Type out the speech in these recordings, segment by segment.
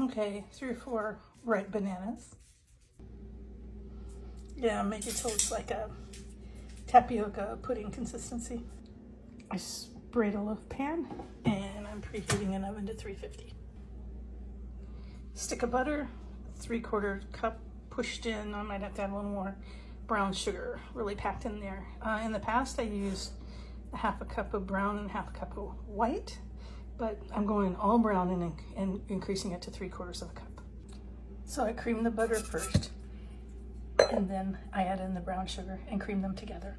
Okay, 3 or 4 ripe bananas. Yeah, make it till it's like a tapioca pudding consistency. I sprayed a loaf pan and I'm preheating an oven to 350. Stick of butter, 3/4 cup pushed in. I might have to add a little more brown sugar, really packed in there. In the past I used 1/2 cup of brown and 1/2 cup of white, but I'm going all brown and increasing it to 3/4 cup. So I cream the butter first, and then I add in the brown sugar and cream them together.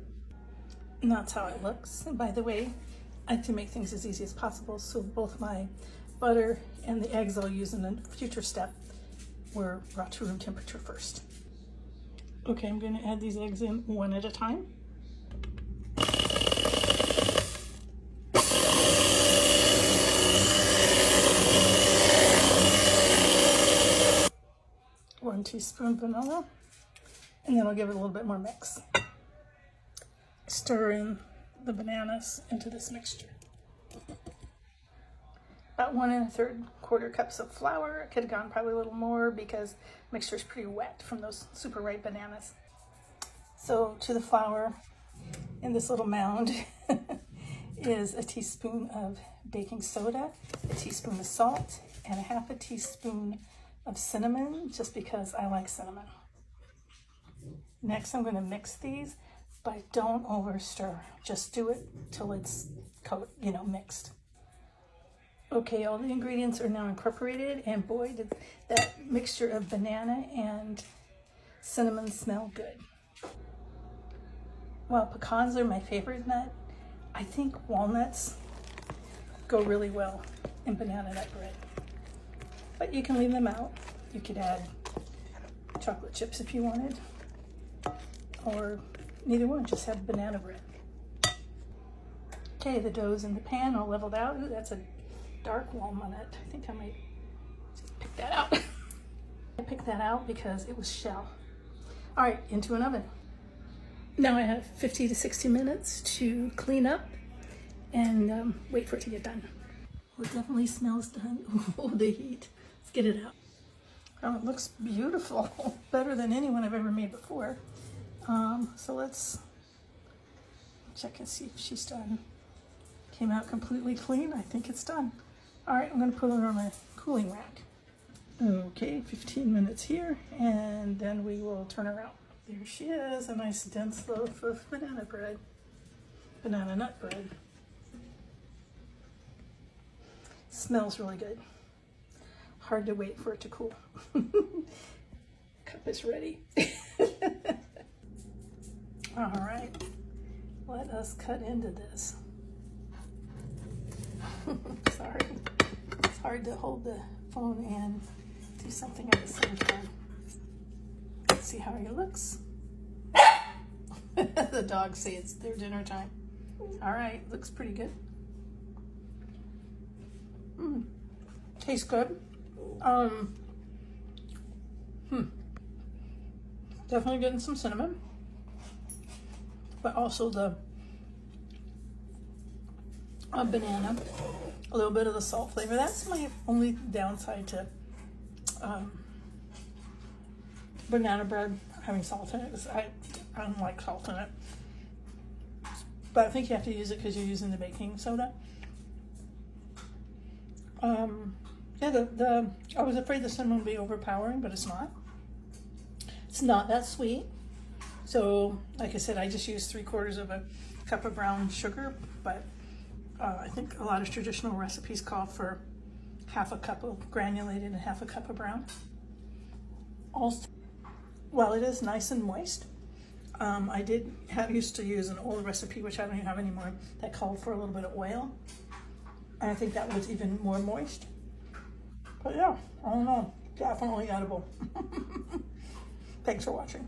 And that's how it looks. And by the way, I like to make things as easy as possible, so both my butter and the eggs I'll use in a future step were brought to room temperature first. Okay, I'm gonna add these eggs in one at a time. Teaspoon vanilla, and then I'll give it a little bit more mix. Stir in the bananas into this mixture. About 1 3/4 cups of flour. I could have gone probably a little more because the mixture is pretty wet from those super ripe bananas. So to the flour in this little mound is a teaspoon of baking soda, a teaspoon of salt, and 1/2 teaspoon of cinnamon, just because I like cinnamon. Next, I'm going to mix these, but don't over stir. Just do it till it's mixed. Okay, all the ingredients are now incorporated, and boy, did that mixture of banana and cinnamon smell good. While pecans are my favorite nut, I think walnuts go really well in banana nut bread. But you can leave them out. You could add chocolate chips if you wanted, or neither one, just have banana bread. Okay, the dough's in the pan, all leveled out. Ooh, that's a dark walnut. I think I might just pick that out. I picked that out because it was shell. All right, into an oven. Now I have 50 to 60 minutes to clean up and wait for it to get done. Well, it definitely smells done. Oh, the heat. Let's get it out. Oh, it looks beautiful. Better than anyone I've ever made before. So let's check and see if she's done. Came out completely clean. I think it's done. All right, I'm going to put it on my cooling rack. Okay, 15 minutes here, and then we will turn her out. There she is, a nice dense loaf of banana bread. Banana nut bread. Smells really good. Hard to wait for it to cool. Cup is ready. All right, let us cut into this. Sorry, it's hard to hold the phone and do something at the same time. Let's see how it looks. The dogs say it's their dinner time. All right, looks pretty good. Tastes good. Definitely getting some cinnamon, but also the banana, a little bit of the salt flavor. That's my only downside to banana bread having salt in it, because I don't like salt in it. But I think you have to use it because you're using the baking soda. Yeah, I was afraid the cinnamon would be overpowering, but it's not. It's not that sweet. So, like I said, I just used 3/4 cup of brown sugar, but I think a lot of traditional recipes call for 1/2 cup of granulated and 1/2 cup of brown. Also, while it is nice and moist, I used to use an old recipe, which I don't even have anymore, that called for a little bit of oil. And I think that was even more moist. But yeah, I don't know, definitely edible. Thanks for watching.